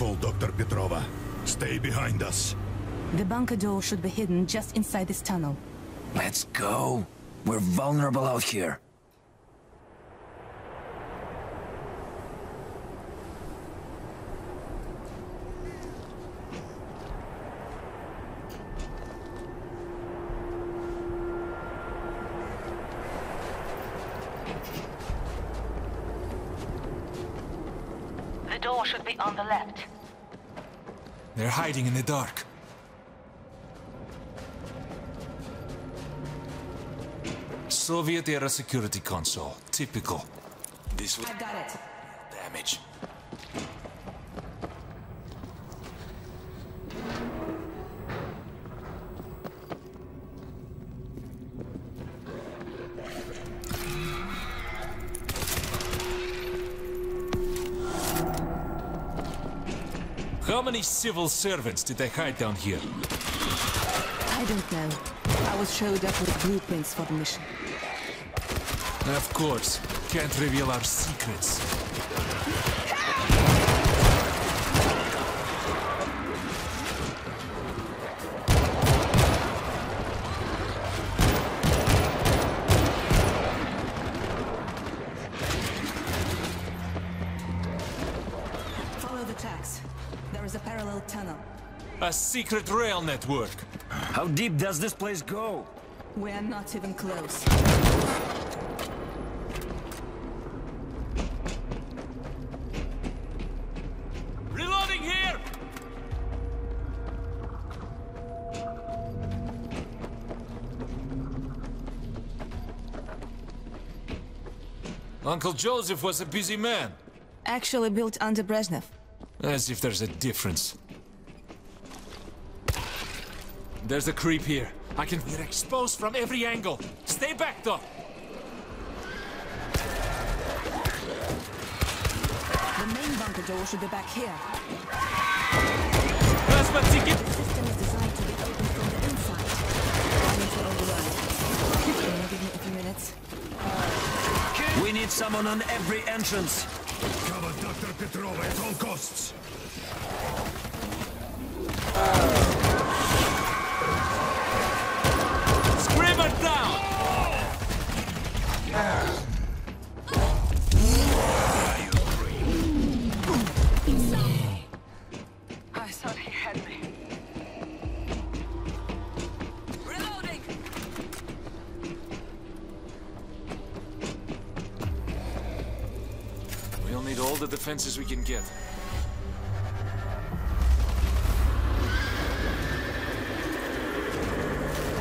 Wonderful, Dr. Petrova. Stay behind us. The bunker door should be hidden just inside this tunnel. Let's go. We're vulnerable out here. The door should be on the left. They're hiding in the dark. Soviet-era security console. Typical. This was... I got it. Damage. How many civil servants did they hide down here? I don't know. I was showed up with blueprints for the mission. Of course, can't reveal our secrets. Follow the tracks. There is a parallel tunnel. A secret rail network. How deep does this place go? We're not even close. Uncle Joseph was a busy man. Actually built under Brezhnev. As if there's a difference. There's a creep here. I can get exposed from every angle. Stay back, though. The main bunker door should be back here. Plasma ticket. The system is designed to be opened from the inside. I need to override. Can you give me a few minutes? We need someone on every entrance. Cover Dr. Petrova at all costs. Scream it down! I thought he had me. All the defenses we can get.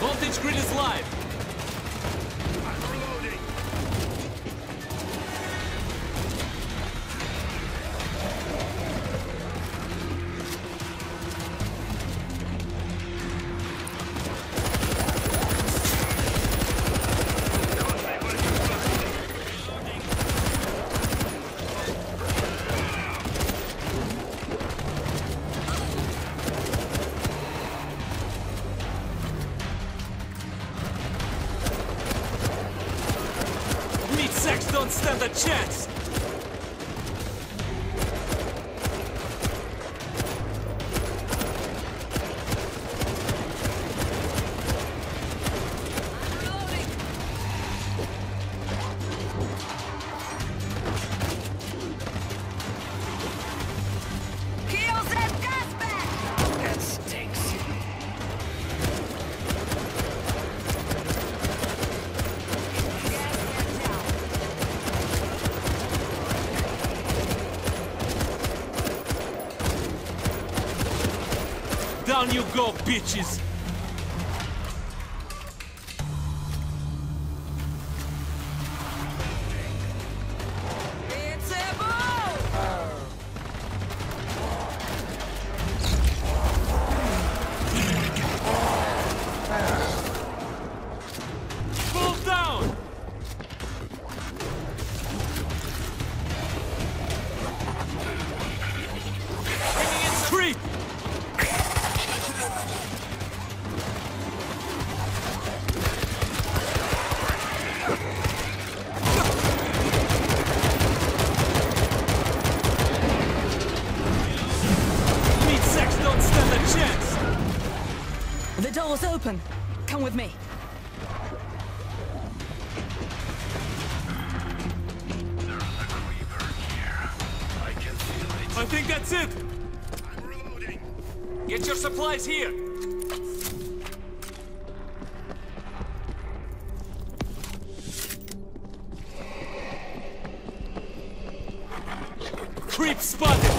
Voltage grid is live. I'm reloading. Don't stand a chance! Down you go, bitches! It's a move! Pull down! Bringing in creep! insects don't stand a chance! The door's open. Come with me. There's a creeper here. I can feel it. I think that's it! I'm reloading! Get your supplies here! Creep spotted!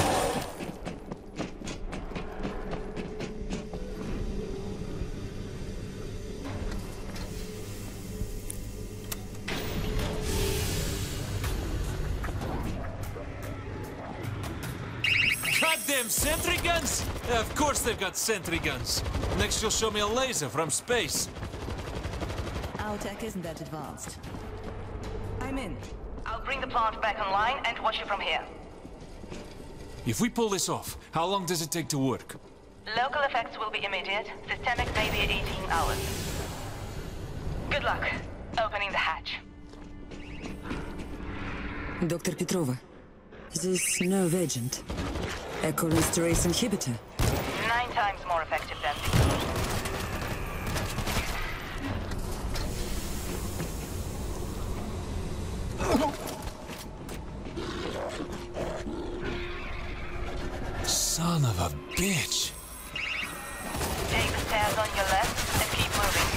Sentry guns? Of course they've got sentry guns. Next you'll show me a laser from space. Our tech isn't that advanced. I'm in. I'll bring the plant back online and watch it from here. If we pull this off, how long does it take to work? Local effects will be immediate. Systemic may be 18 hours. Good luck opening the hatch. Dr. Petrova, this nerve agent. Echo Restorase inhibitor. 9 times more effective than the... Son of a bitch! Take the stairs on your left and keep moving.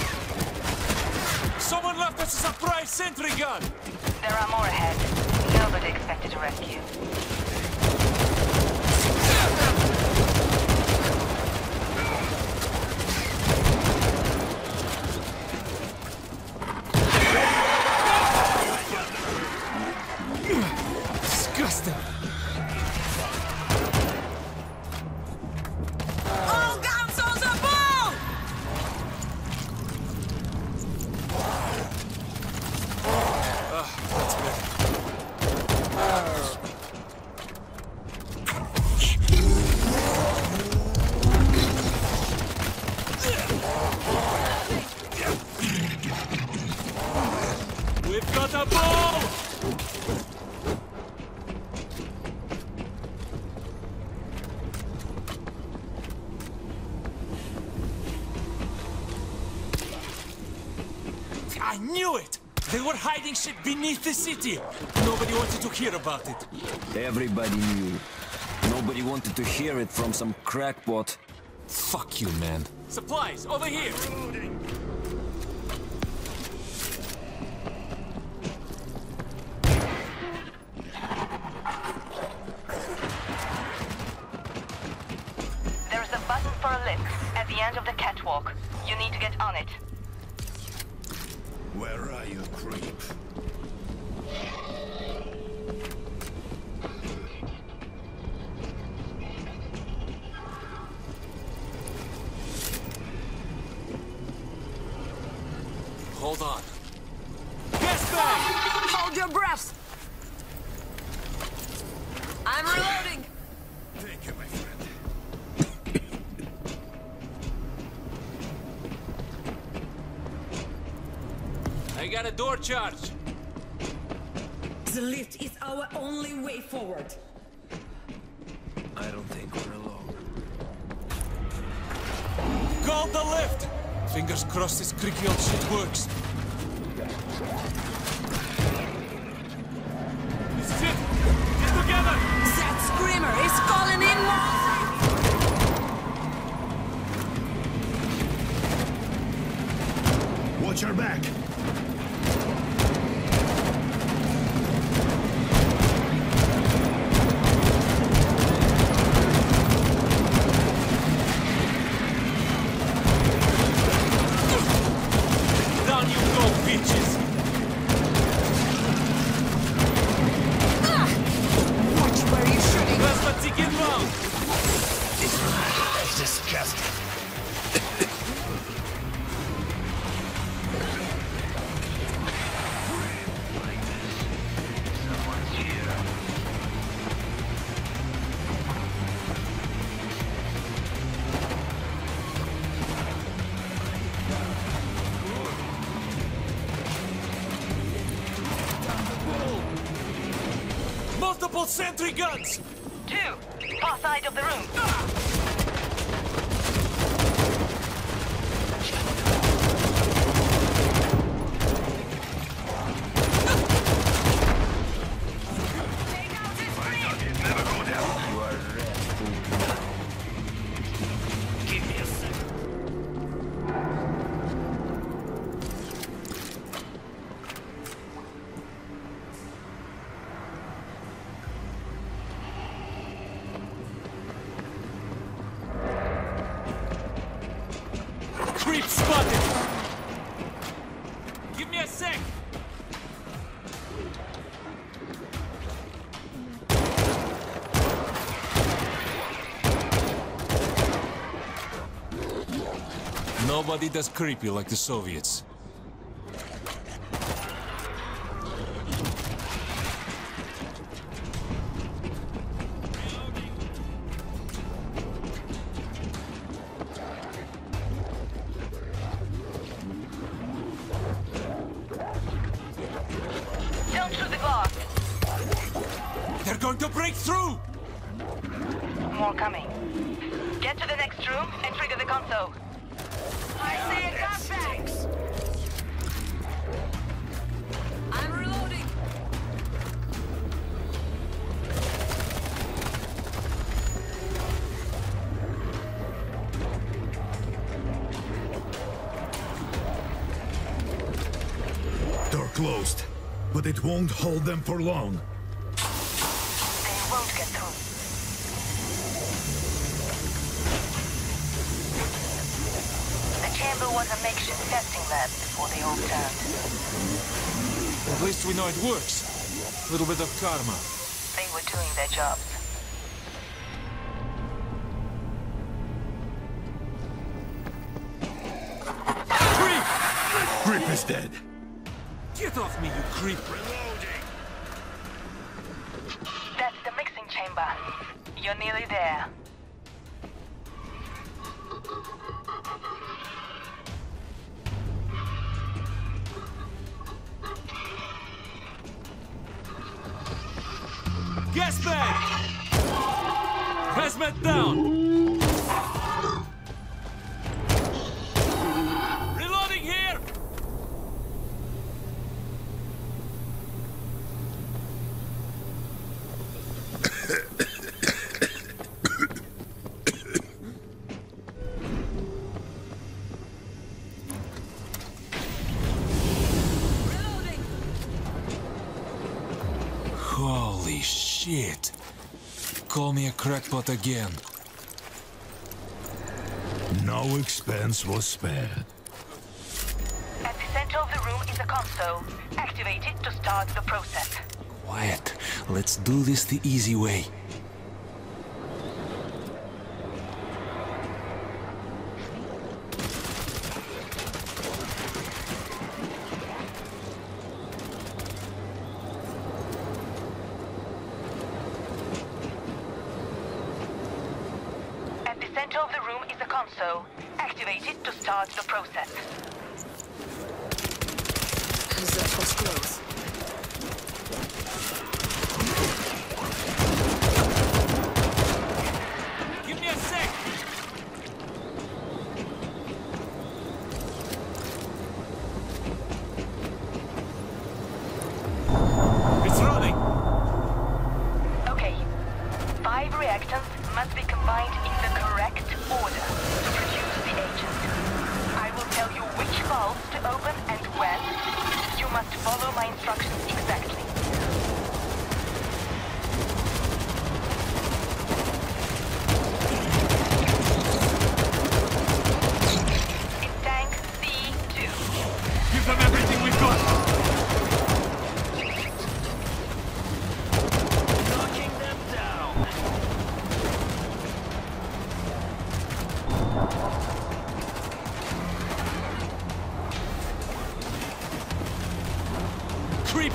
Someone left us a surprise sentry gun! There are more ahead. Nobody expected to rescue. I knew it! They were hiding shit beneath the city! Nobody wanted to hear about it. Everybody knew. Nobody wanted to hear it from some crackpot. Fuck you, man. Supplies, over here! There's a button for a lift at the end of the catwalk. You need to get on it. Where are you, creep? Hold on. Yes, sir! Hold your breaths! I'm reloading! Thank you, my friend. I got a door charge. The lift is our only way forward. I don't think we're alone. Call the lift! Fingers crossed this creaky old shit works. This is it! Get together! That screamer is calling in now! Watch her back! Multiple sentry guns! Two! Far side of the room! Ah! It's spotted! Give me a sec! Nobody does creepy like the Soviets. Closed, but it won't hold them for long. They won't get through. The chamber was a makeshift testing lab before they all turned. At least we know it works. A little bit of karma. They were doing their jobs. Griff! Griff is dead. Get off me, you creep! Reloading! That's the mixing chamber. You're nearly there. Gas bag! Hazmat down! Shit! Call me a crackpot again. No expense was spared. At the center of the room is a console. Activate it to start the process. Quiet. Let's do this the easy way.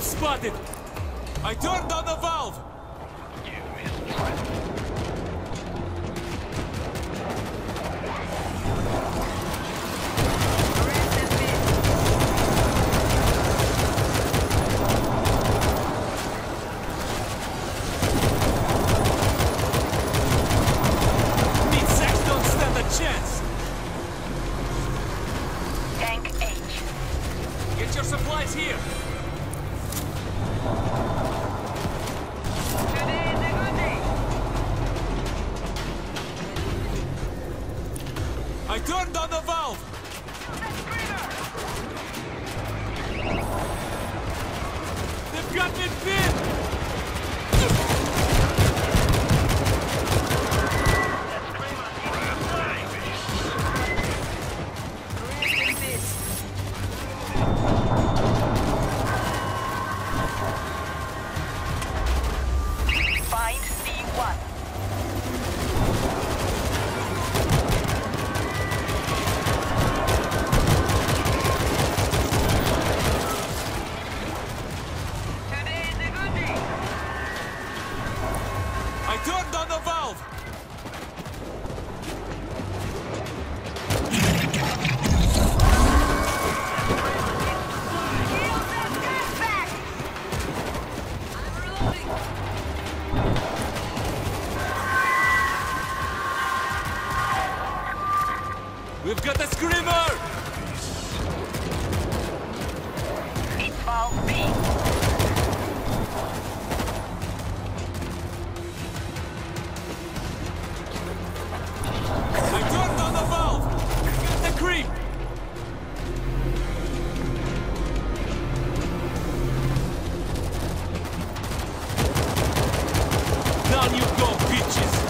Spotted! I turned on the valve! You missed. Meat sacks don't stand a chance! Tank H. Get your supplies here! Turned on the valve! They've got me pinned! We've got a screamer! Meatball B. They turned on the valve! Got the creep! Down you go, bitches!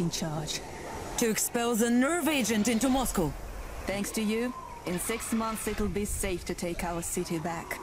In charge to expel the nerve agent into Moscow. Thanks to you, in 6 months it'll be safe to take our city back.